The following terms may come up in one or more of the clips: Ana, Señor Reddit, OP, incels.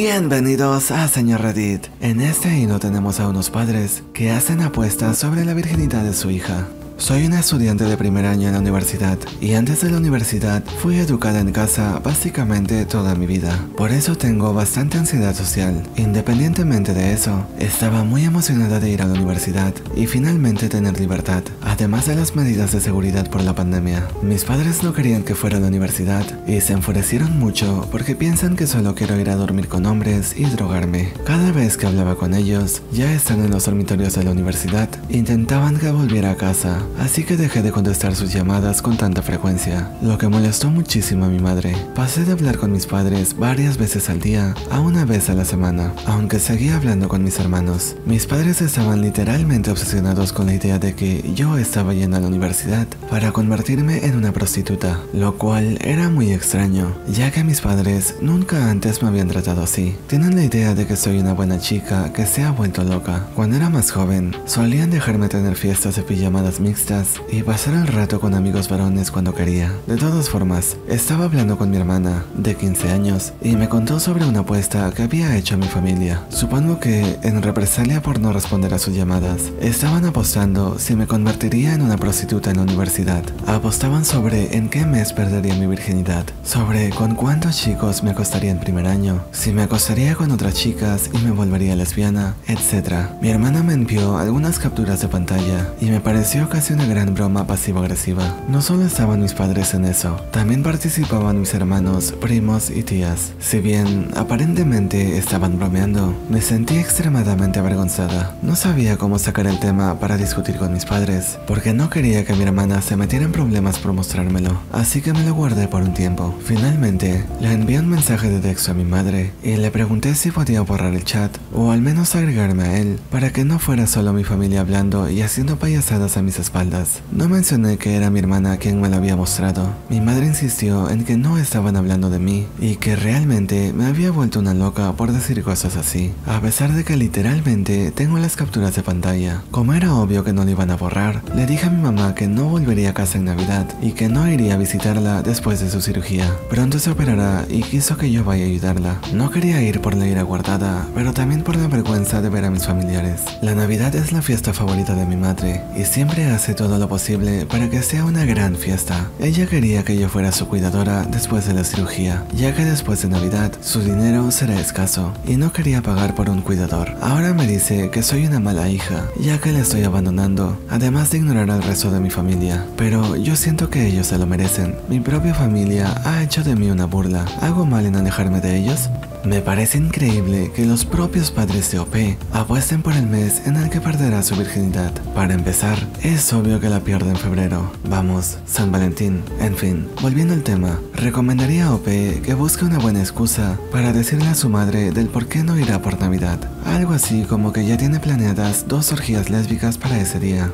Bienvenidos a Señor Reddit. En este hilo tenemos a unos padres que hacen apuestas sobre la virginidad de su hija. Soy una estudiante de primer año en la universidad y antes de la universidad fui educada en casa básicamente toda mi vida. Por eso tengo bastante ansiedad social. Independientemente de eso, estaba muy emocionada de ir a la universidad y finalmente tener libertad, además de las medidas de seguridad por la pandemia. Mis padres no querían que fuera a la universidad y se enfurecieron mucho porque piensan que solo quiero ir a dormir con hombres y drogarme. Cada vez que hablaba con ellos, ya están en los dormitorios de la universidad, intentaban que volviera a casa. Así que dejé de contestar sus llamadas con tanta frecuencia, lo que molestó muchísimo a mi madre. Pasé de hablar con mis padres varias veces al día a una vez a la semana, aunque seguía hablando con mis hermanos. Mis padres estaban literalmente obsesionados con la idea de que yo estaba yendo a la universidad para convertirme en una prostituta, lo cual era muy extraño, ya que mis padres nunca antes me habían tratado así. Tienen la idea de que soy una buena chica que se ha vuelto loca. Cuando era más joven, solían dejarme tener fiestas de pijamadas mixtas y pasar el rato con amigos varones cuando quería. De todas formas, estaba hablando con mi hermana de 15 años y me contó sobre una apuesta que había hecho mi familia. Supongo que, en represalia por no responder a sus llamadas, estaban apostando si me convertiría en una prostituta en la universidad. Apostaban sobre en qué mes perdería mi virginidad, sobre con cuántos chicos me acostaría en primer año, si me acostaría con otras chicas y me volvería lesbiana, etc. Mi hermana me envió algunas capturas de pantalla y me pareció que hace una gran broma pasivo-agresiva. No solo estaban mis padres en eso, también participaban mis hermanos, primos y tías. Si bien aparentemente estaban bromeando, me sentí extremadamente avergonzada. No sabía cómo sacar el tema para discutir con mis padres, porque no quería que mi hermana se metiera en problemas por mostrármelo, así que me lo guardé por un tiempo. Finalmente, le envié un mensaje de texto a mi madre y le pregunté si podía borrar el chat o al menos agregarme a él para que no fuera solo mi familia hablando y haciendo payasadas a mis espaldas. No mencioné que era mi hermana quien me lo había mostrado. Mi madre insistió en que no estaban hablando de mí y que realmente me había vuelto una loca por decir cosas así, a pesar de que literalmente tengo las capturas de pantalla. Como era obvio que no lo iban a borrar, le dije a mi mamá que no volvería a casa en Navidad y que no iría a visitarla después de su cirugía. Pronto se operará y quiso que yo vaya a ayudarla. No quería ir por la ira guardada, pero también por la vergüenza de ver a mis familiares. La Navidad es la fiesta favorita de mi madre y siempre hace todo lo posible para que sea una gran fiesta. Ella quería que yo fuera su cuidadora después de la cirugía, ya que después de Navidad su dinero será escaso y no quería pagar por un cuidador. Ahora me dice que soy una mala hija, ya que la estoy abandonando, además de ignorar al resto de mi familia. Pero yo siento que ellos se lo merecen. Mi propia familia ha hecho de mí una burla. ¿Hago mal en alejarme de ellos? Me parece increíble que los propios padres de OP apuesten por el mes en el que perderá su virginidad. Para empezar, es obvio que la pierde en febrero. Vamos, San Valentín. En fin, volviendo al tema, recomendaría a OP que busque una buena excusa para decirle a su madre del por qué no irá por Navidad. Algo así como que ya tiene planeadas 2 orgías lésbicas para ese día.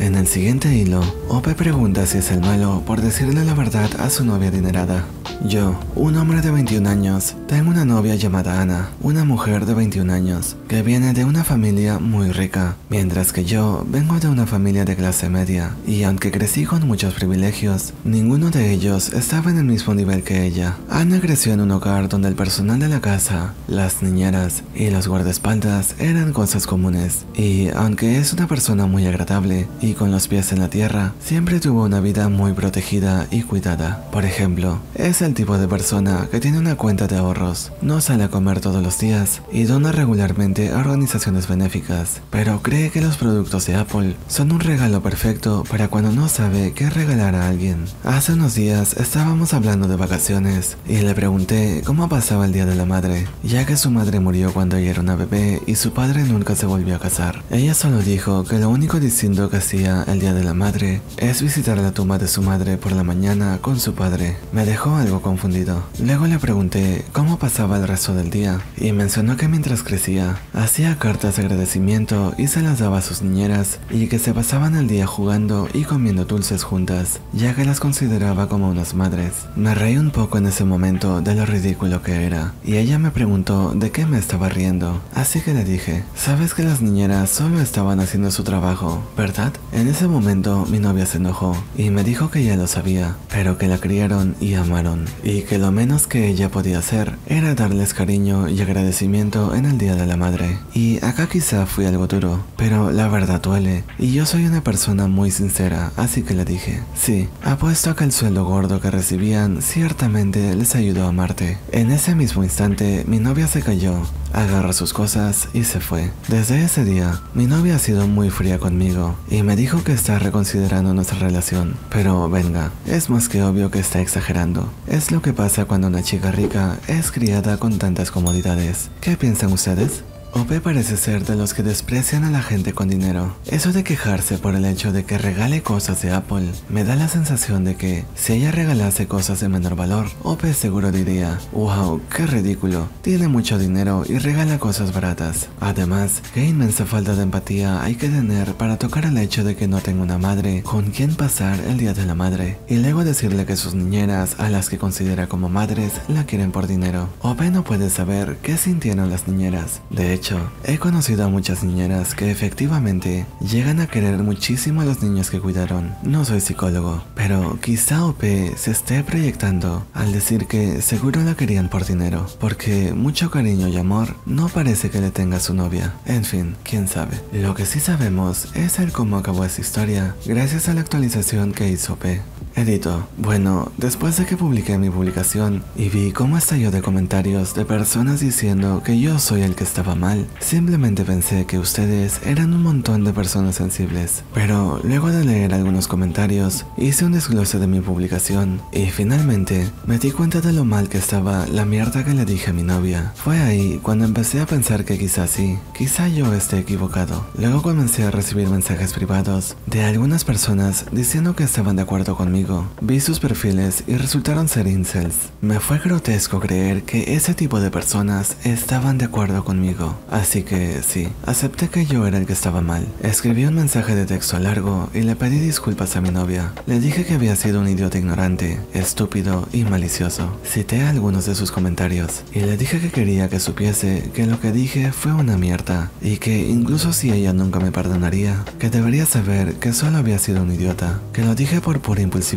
En el siguiente hilo, OP pregunta si es el malo por decirle la verdad a su novia adinerada. Yo, un hombre de 21 años, tengo una novia llamada Ana, una mujer de 21 años, que viene de una familia muy rica, mientras que yo vengo de una familia de clase media, y aunque crecí con muchos privilegios, ninguno de ellos estaba en el mismo nivel que ella. Ana creció en un hogar donde el personal de la casa, las niñeras y los guardaespaldas eran cosas comunes, y aunque es una persona muy agradable y con los pies en la tierra, siempre tuvo una vida muy protegida y cuidada. Por ejemplo, es el tipo de persona que tiene una cuenta de ahorros, no sale a comer todos los días y dona regularmente a organizaciones benéficas, pero cree que los productos de Apple son un regalo perfecto para cuando no sabe qué regalar a alguien. Hace unos días estábamos hablando de vacaciones y le pregunté cómo pasaba el día de la madre, ya que su madre murió cuando ella era una bebé y su padre nunca se volvió a casar. Ella solo dijo que lo único distinto que hacía el día de la madre es visitar la tumba de su madre por la mañana con su padre. Me dejó algo confundido. Luego le pregunté cómo pasaba el resto del día y mencionó que mientras crecía hacía cartas de agradecimiento y se las daba a sus niñeras y que se pasaban el día jugando y comiendo dulces juntas, ya que las consideraba como unas madres. Me reí un poco en ese momento de lo ridículo que era y ella me preguntó de qué me estaba riendo, así que le dije, ¿sabes que las niñeras solo estaban haciendo su trabajo, verdad? En ese momento mi novia se enojó y me dijo que ya lo sabía, pero que la criaron y amaron. relación, y que lo menos que ella podía hacer era darles cariño y agradecimiento en el Día de la Madre. Y acá quizá fui algo duro, pero la verdad duele, y yo soy una persona muy sincera, así que le dije, sí, apuesto a que el sueldo gordo que recibían ciertamente les ayudó a amarte. En ese mismo instante, mi novia se cayó, agarró sus cosas y se fue. Desde ese día, mi novia ha sido muy fría conmigo y me dijo que está reconsiderando nuestra relación. Pero venga, es más que obvio que está exagerando. Es lo que pasa cuando una chica rica es criada con tantas comodidades. ¿Qué piensan ustedes? OP parece ser de los que desprecian a la gente con dinero. Eso de quejarse por el hecho de que regale cosas de Apple, me da la sensación de que, si ella regalase cosas de menor valor, OP seguro diría, wow, qué ridículo, tiene mucho dinero y regala cosas baratas. Además, qué inmensa falta de empatía hay que tener para tocar el hecho de que no tenga una madre con quien pasar el Día de la Madre, y luego decirle que sus niñeras, a las que considera como madres, la quieren por dinero. OP no puede saber qué sintieron las niñeras. De hecho, he conocido a muchas niñeras que efectivamente llegan a querer muchísimo a los niños que cuidaron. No soy psicólogo, pero quizá OP se esté proyectando al decir que seguro la querían por dinero, porque mucho cariño y amor no parece que le tenga a su novia. En fin, quién sabe. Lo que sí sabemos es el cómo acabó esta historia, gracias a la actualización que hizo OP. Edito. Bueno, después de que publiqué mi publicación y vi cómo estalló de comentarios de personas diciendo que yo soy el que estaba mal, simplemente pensé que ustedes eran un montón de personas sensibles. Pero luego de leer algunos comentarios, hice un desglose de mi publicación y finalmente me di cuenta de lo mal que estaba la mierda que le dije a mi novia. Fue ahí cuando empecé a pensar que quizás sí, quizá yo esté equivocado. Luego comencé a recibir mensajes privados de algunas personas diciendo que estaban de acuerdo conmigo. Vi sus perfiles y resultaron ser incels. Me fue grotesco creer que ese tipo de personas estaban de acuerdo conmigo. Así que sí, acepté que yo era el que estaba mal. Escribí un mensaje de texto largo y le pedí disculpas a mi novia. Le dije que había sido un idiota ignorante, estúpido y malicioso. Cité algunos de sus comentarios y le dije que quería que supiese que lo que dije fue una mierda y que incluso si ella nunca me perdonaría, que debería saber que solo había sido un idiota, que lo dije por pura impulsividad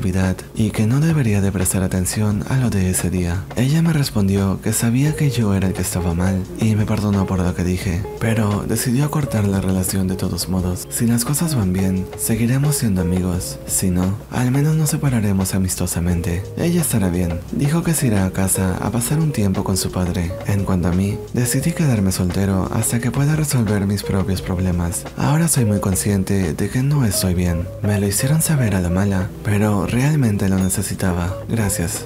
y que no debería de prestar atención a lo de ese día. Ella me respondió que sabía que yo era el que estaba mal y me perdonó por lo que dije, pero decidió cortar la relación de todos modos. Si las cosas van bien, seguiremos siendo amigos. Si no, al menos nos separaremos amistosamente. Ella estará bien. Dijo que se irá a casa a pasar un tiempo con su padre. En cuanto a mí, decidí quedarme soltero hasta que pueda resolver mis propios problemas. Ahora soy muy consciente de que no estoy bien. Me lo hicieron saber a la mala, pero realmente lo necesitaba. Gracias.